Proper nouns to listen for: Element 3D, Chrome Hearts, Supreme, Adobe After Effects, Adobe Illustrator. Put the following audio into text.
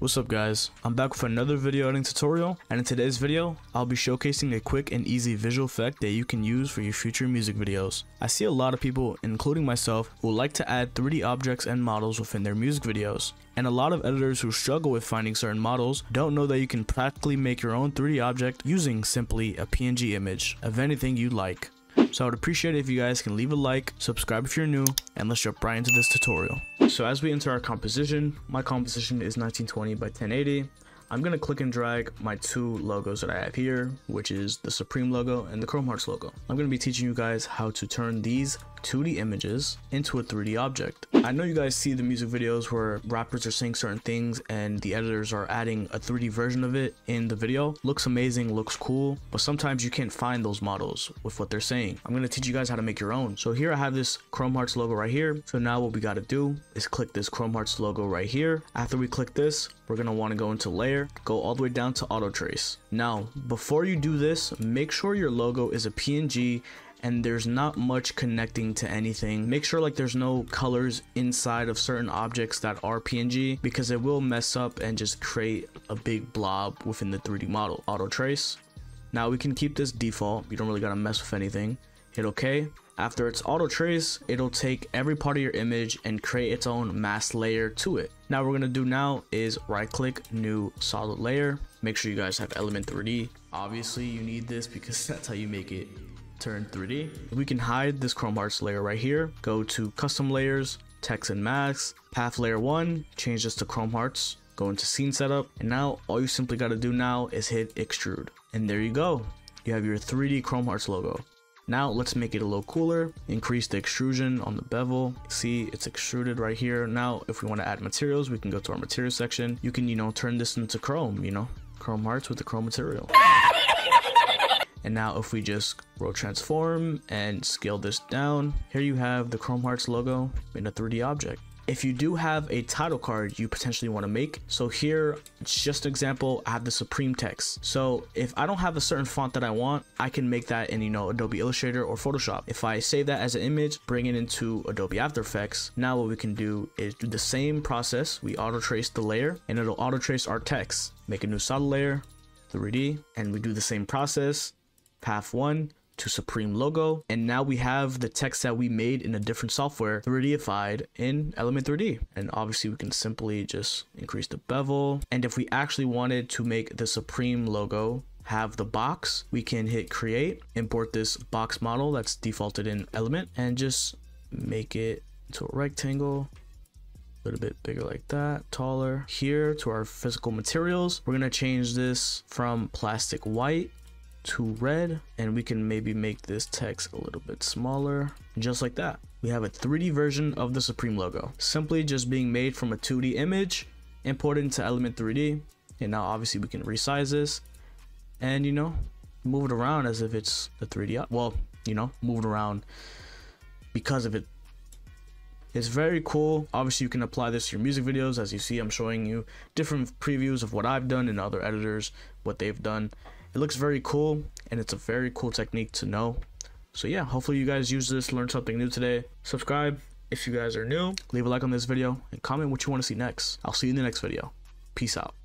What's up guys, I'm back with another video editing tutorial, and in today's video I'll be showcasing a quick and easy visual effect that you can use for your future music videos. I see a lot of people, including myself, who like to add 3D objects and models within their music videos, and a lot of editors who struggle with finding certain models don't know that you can practically make your own 3D object using simply a PNG image of anything you like. So I would appreciate it if you guys can leave a like, subscribe if you're new, and let's jump right into this tutorial. So as we enter our composition, my composition is 1920 by 1080. I'm going to click and drag my two logos that I have here, which is the Supreme logo and the Chrome Hearts logo. I'm going to be teaching you guys how to turn these 2D images into a 3D object. I know you guys see the music videos where rappers are saying certain things and the editors are adding a 3D version of it in the video. Looks amazing, looks cool, but sometimes you can't find those models with what they're saying. I'm going to teach you guys how to make your own. So here I have this Chrome Hearts logo right here. So now what we got to do is click this Chrome Hearts logo right here. After we click this, we're going to want to go into layer, go all the way down to auto trace. Now before you do this, make sure your logo is a PNG and there's not much connecting to anything. Make sure like there's no colors inside of certain objects that are PNG, because it will mess up and just create a big blob within the 3D model. Auto trace. Now we can keep this default. You don't really gotta mess with anything. Hit OK. After it's auto trace, it'll take every part of your image and create its own mask layer to it. Now what we're gonna do now is right click, new solid layer. Make sure you guys have Element 3D. Obviously you need this because that's how you make it turn 3D. We can hide this Chrome Hearts layer right here. Go to custom layers, text and masks, path layer 1, change this to Chrome Hearts. Go into scene setup, and now all you simply gotta do now is hit extrude. And there you go. You have your 3D Chrome Hearts logo. Now let's make it a little cooler. Increase the extrusion on the bevel. See, it's extruded right here. Now, if we want to add materials, we can go to our material section. You can, turn this into chrome, Chrome Hearts with the chrome material. And now if we just row transform and scale this down, here you have the Chrome Hearts logo in a 3D object. If you do have a title card you potentially want to make, so here it's just an example, I have the Supreme text. So if I don't have a certain font that I want, I can make that in Adobe Illustrator or Photoshop. If I save that as an image, bring it into Adobe After Effects, now what we can do is do the same process. We auto trace the layer and it'll auto trace our text. Make a new solid layer, 3D, and we do the same process, path 1 to Supreme logo, and now we have the text that we made in a different software 3Dified in Element 3D. And obviously we can simply just increase the bevel, and if we actually wanted to make the Supreme logo have the box, we can hit create, import this box model that's defaulted in Element, and just make it into a rectangle, a little bit bigger like that, taller. Here to our physical materials, we're gonna change this from plastic white to red, and we can maybe make this text a little bit smaller. Just like that, we have a 3D version of the Supreme logo, simply just being made from a 2D image, imported into Element 3D. And now obviously we can resize this and move it around as if it's a 3D, well, move it around because of it. It's very cool. Obviously you can apply this to your music videos. As you see, I'm showing you different previews of what I've done and other editors what they've done. It looks very cool, and it's a very cool technique to know. So yeah, hopefully you guys use this, learn something new today. Subscribe if you guys are new, leave a like on this video, and comment what you want to see next. I'll see you in the next video. Peace out.